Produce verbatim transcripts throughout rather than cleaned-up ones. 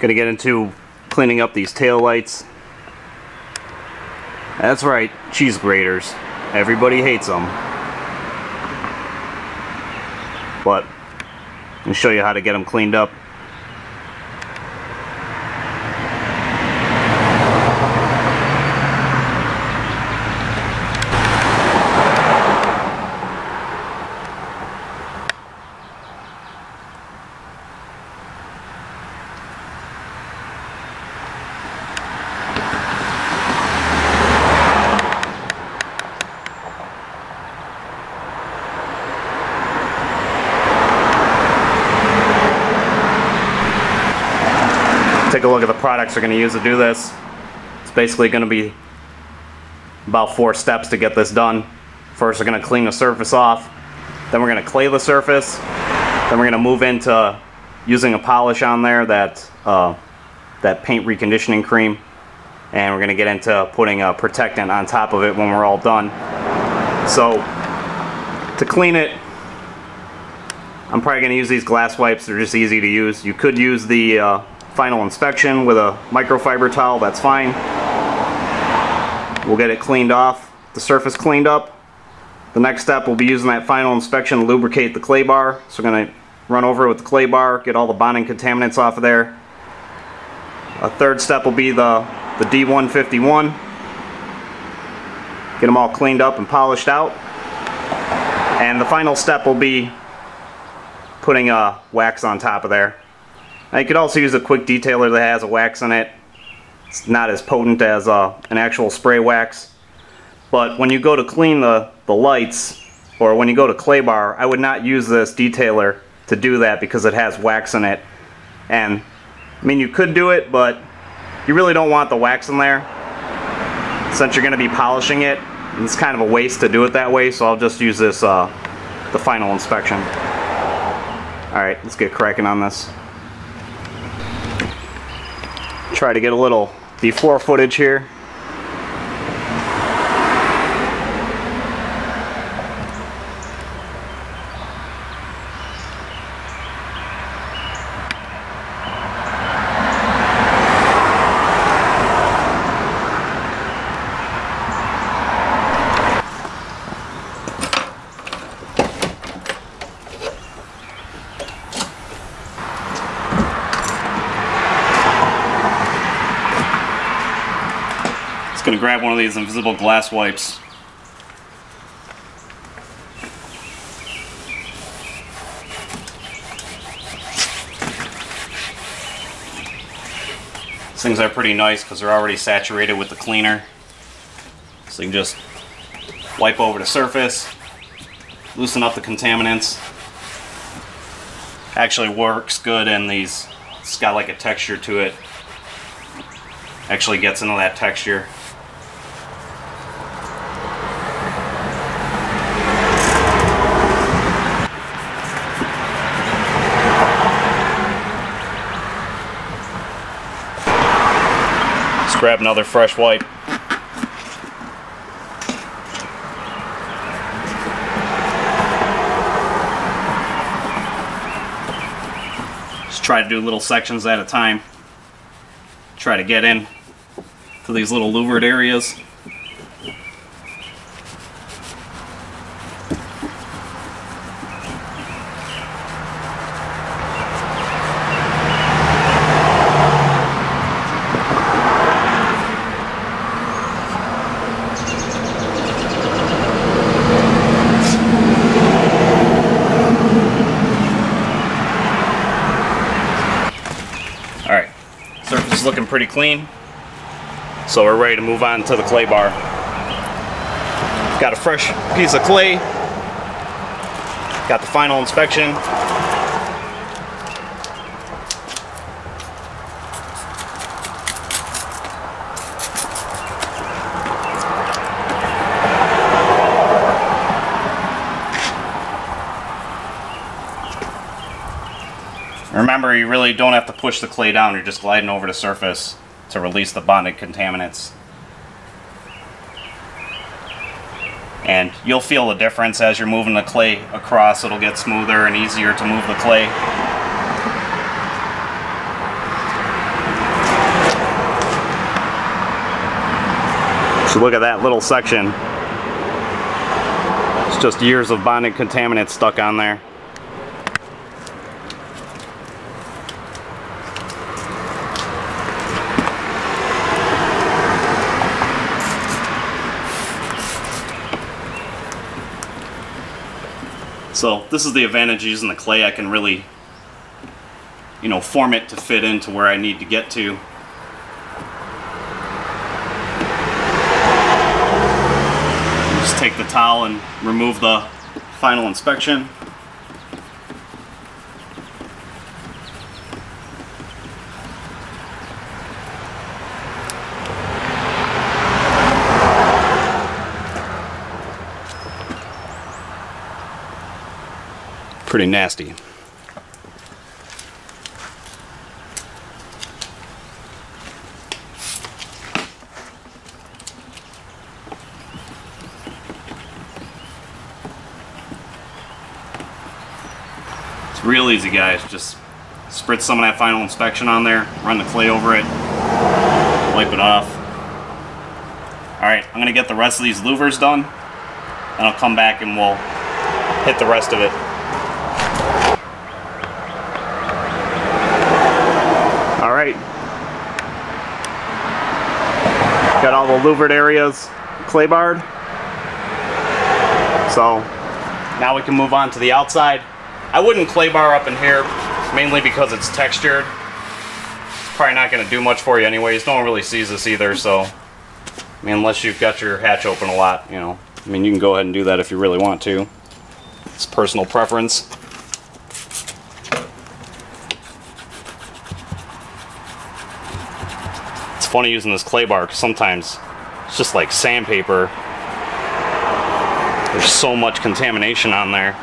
Gonna get into cleaning up these tail lights. That's right, cheese graters. Everybody hates them. But I'll show you how to get them cleaned up. Take a look at the products we're going to use to do this. It's basically going to be about four steps to get this done. First, we're going to clean the surface off, then we're going to clay the surface, then we're going to move into using a polish on there, that uh, that paint reconditioning cream, and we're going to get into putting a protectant on top of it when we're all done. So to clean it, I'm probably going to use these glass wipes. They're just easy to use. You could use the uh, final inspection with a microfiber towel, that's fine. We'll get it cleaned off, the surface cleaned up. The next step, we'll be using that final inspection to lubricate the clay bar. So we're going to run over it with the clay bar, get all the bonding contaminants off of there. A third step will be the, the D one fifty-one. Get them all cleaned up and polished out. And the final step will be putting a wax on top of there. Now you could also use a quick detailer that has a wax in it. It's not as potent as uh, an actual spray wax. But when you go to clean the, the lights, or when you go to clay bar, I would not use this detailer to do that because it has wax in it. And, I mean, you could do it, but you really don't want the wax in there since you're going to be polishing it. And it's kind of a waste to do it that way, so I'll just use this, uh, the final inspection. Alright, let's get cracking on this. Try to get a little before footage here. Going to grab one of these invisible glass wipes. These things are pretty nice because they're already saturated with the cleaner. So you can just wipe over the surface, loosen up the contaminants. Actually works good in these. It's got like a texture to it. Actually gets into that texture. Grab another fresh wipe. Just try to do little sections at a time. Try to get in to these little louvered areas. Surface is looking pretty clean, so we're ready to move on to the clay bar. Got a fresh piece of clay, got the final inspection. Remember, you really don't have to push the clay down, you're just gliding over the surface to release the bonded contaminants. And you'll feel the difference as you're moving the clay across. It'll get smoother and easier to move the clay. Just look at that little section. It's just years of bonded contaminants stuck on there. So this is the advantage using the clay. I can really, you know, form it to fit into where I need to get to. Just take the towel and remove the final inspection. Pretty nasty. It's real easy, guys. Just spritz some of that final inspection on there, run the clay over it, wipe it off. Alright, I'm gonna get the rest of these louvers done, and I'll come back and we'll hit the rest of it. Got all the louvered areas clay barred. So now we can move on to the outside. I wouldn't clay bar up in here, mainly because it's textured. It's probably not going to do much for you anyways. No one really sees this either, so I mean, unless you've got your hatch open a lot, you know. I mean, you can go ahead and do that if you really want to. It's personal preference. Funny using this clay bar because sometimes it's just like sandpaper. There's so much contamination on there.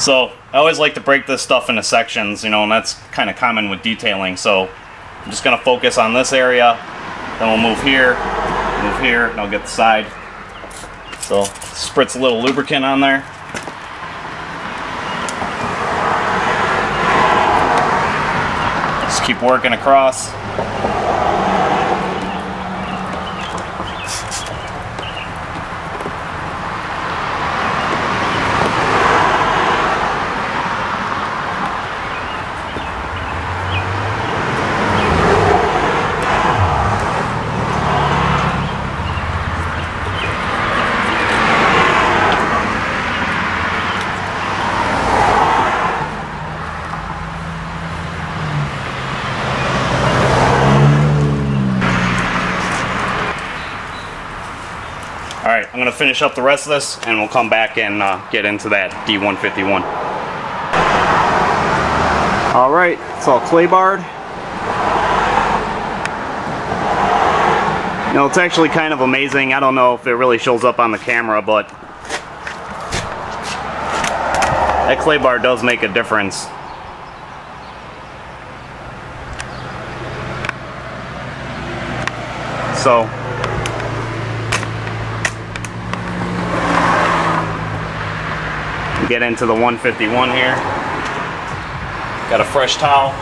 So I always like to break this stuff into sections, you know, and that's kind of common with detailing. So I'm just going to focus on this area, then we'll move here, move here, and I'll get the side. So spritz a little lubricant on there. Just keep working across. Alright, I'm going to finish up the rest of this and we'll come back and uh, get into that D one fifty-one. Alright, it's all clay barred. You know, it's actually kind of amazing. I don't know if it really shows up on the camera, but that clay bar does make a difference. So get into the one fifty-one here. Got a fresh towel.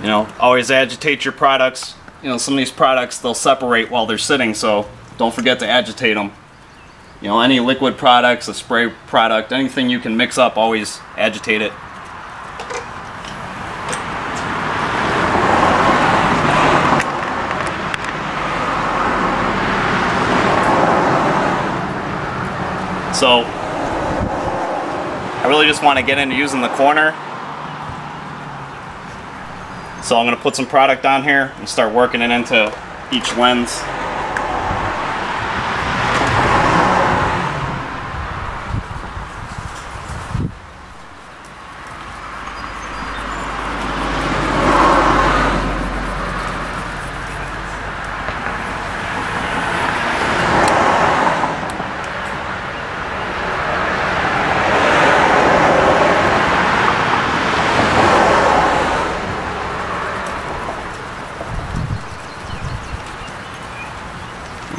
You know, always agitate your products. You know, some of these products, they'll separate while they're sitting, so don't forget to agitate them. You know, any liquid products, a spray product, anything you can mix up, always agitate it. So I really just want to get into using the corner. So I'm going to put some product on here and start working it into each lens.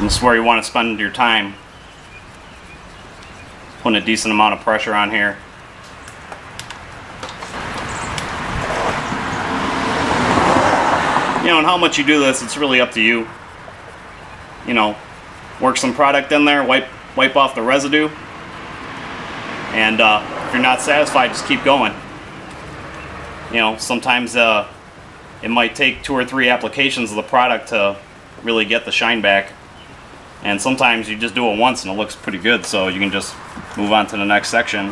This is where you want to spend your time, putting a decent amount of pressure on here. You know, and how much you do this, it's really up to you. You know, work some product in there, wipe wipe off the residue, and uh, if you're not satisfied, just keep going. You know, sometimes uh, it might take two or three applications of the product to really get the shine back. And sometimes you just do it once and it looks pretty good, so you can just move on to the next section.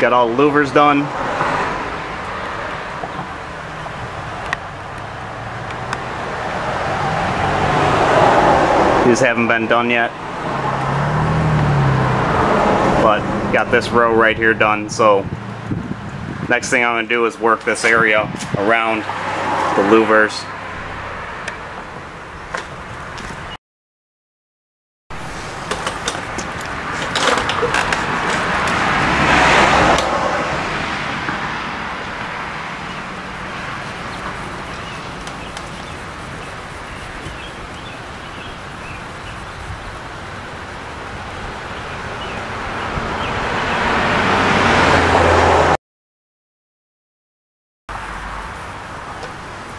Got all the louvers done. These haven't been done yet, but got this row right here done, so next thing I'm going to do is work this area around the louvers.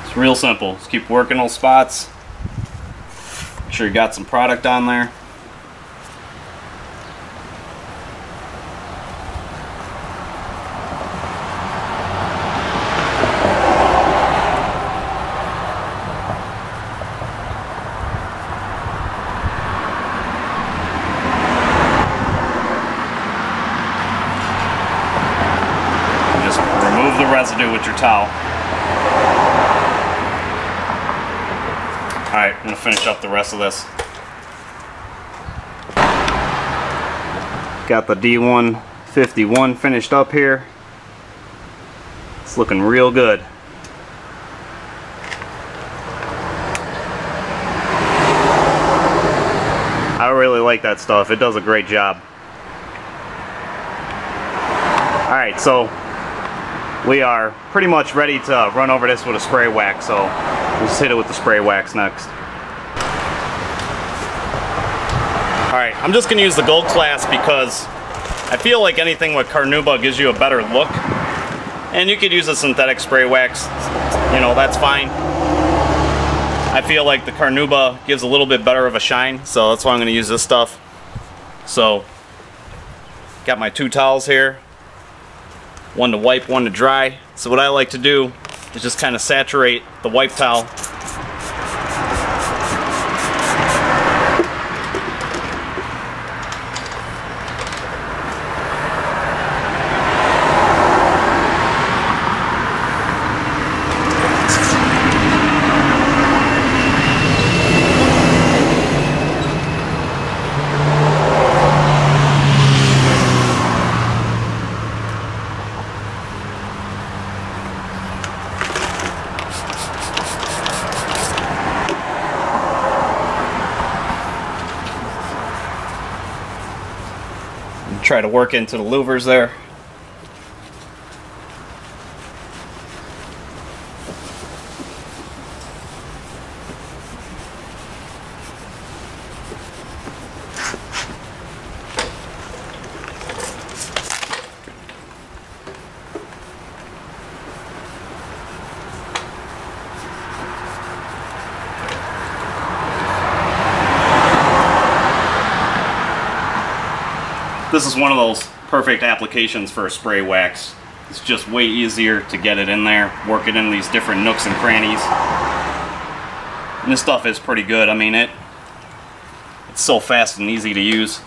It's real simple. Just keep working those spots. Make sure you got some product on there. And just remove the residue with your towel. Alright, I'm going to finish up the rest of this. Got the D one fifty-one finished up here. It's looking real good. I really like that stuff. It does a great job. Alright, so we are pretty much ready to run over this with a spray wax, so we'll just hit it with the spray wax next. Alright, I'm just going to use the Gold Class because I feel like anything with carnauba gives you a better look. And you could use a synthetic spray wax, you know, that's fine. I feel like the carnauba gives a little bit better of a shine, so that's why I'm going to use this stuff. So, got my two towels here. One to wipe, one to dry. So what I like to do is just kind of saturate the wipe towel and try to work into the louvers there. This is one of those perfect applications for a spray wax. It's just way easier to get it in there, work it in these different nooks and crannies. And this stuff is pretty good. I mean, it it's so fast and easy to use.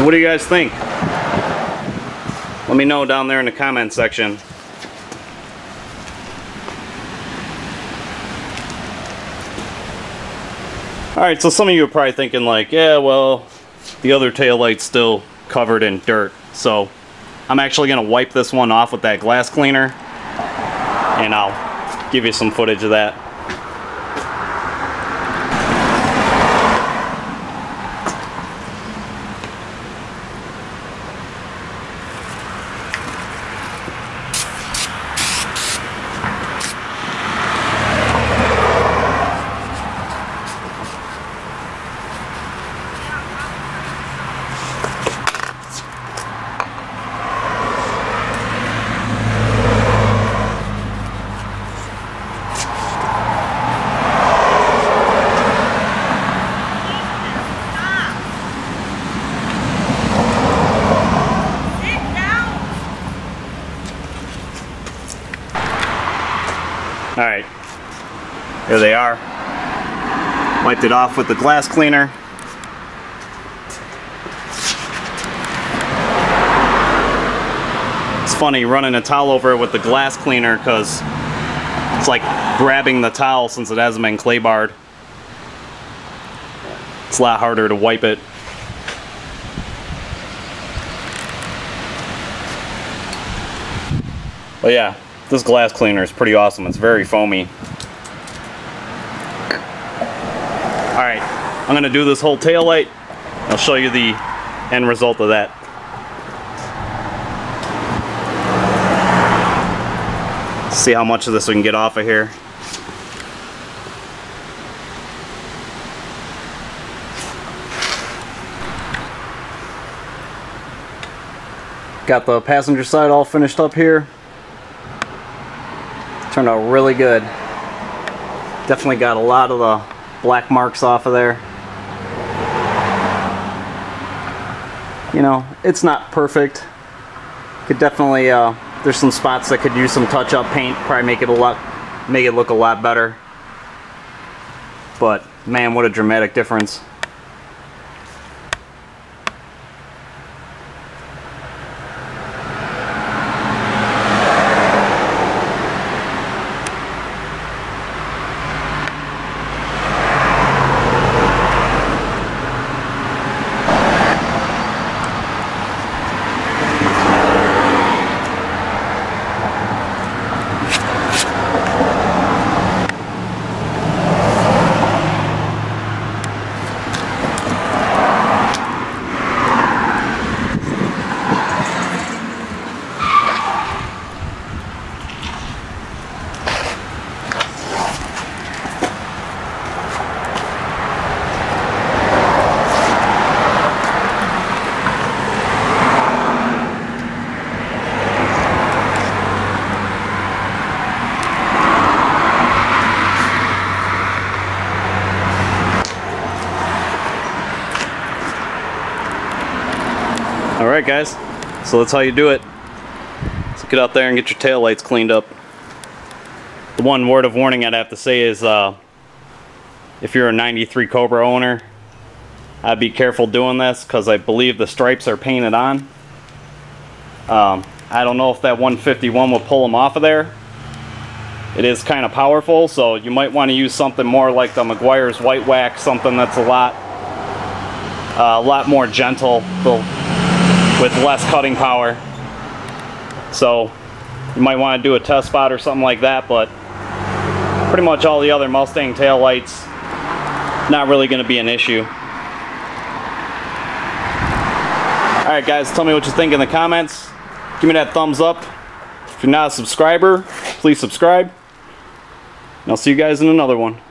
So what do you guys think? Let me know down there in the comment section. Alright, so some of you are probably thinking like, yeah, well, the other taillight's still covered in dirt. So I'm actually going to wipe this one off with that glass cleaner, and I'll give you some footage of that. Alright, there they are. Wiped it off with the glass cleaner. It's funny running a towel over it with the glass cleaner because it's like grabbing the towel since it hasn't been clay barred. It's a lot harder to wipe it. But yeah. This glass cleaner is pretty awesome. It's very foamy. Alright, I'm going to do this whole tail light. I'll show you the end result of that. See how much of this we can get off of here. Got the passenger side all finished up here. Turned out really good. Definitely got a lot of the black marks off of there. You know, it's not perfect. Could definitely, uh, there's some spots that could use some touch-up paint. Probably make it a lot, make it look a lot better. But man, what a dramatic difference. Alright guys, so that's how you do it. So get out there and get your tail lights cleaned up. The one word of warning I'd have to say is uh, if you're a ninety-three Cobra owner, I'd be careful doing this because I believe the stripes are painted on. Um, I don't know if that one fifty-one will pull them off of there. It is kind of powerful, so you might want to use something more like the Meguiar's White Wax, something that's a lot, uh, a lot more gentle. They'll, with less cutting power. So you might want to do a test spot or something like that, but pretty much all the other Mustang taillights, not really going to be an issue. Alright guys, tell me what you think in the comments. Give me that thumbs up. If you're not a subscriber, please subscribe. And I'll see you guys in another one.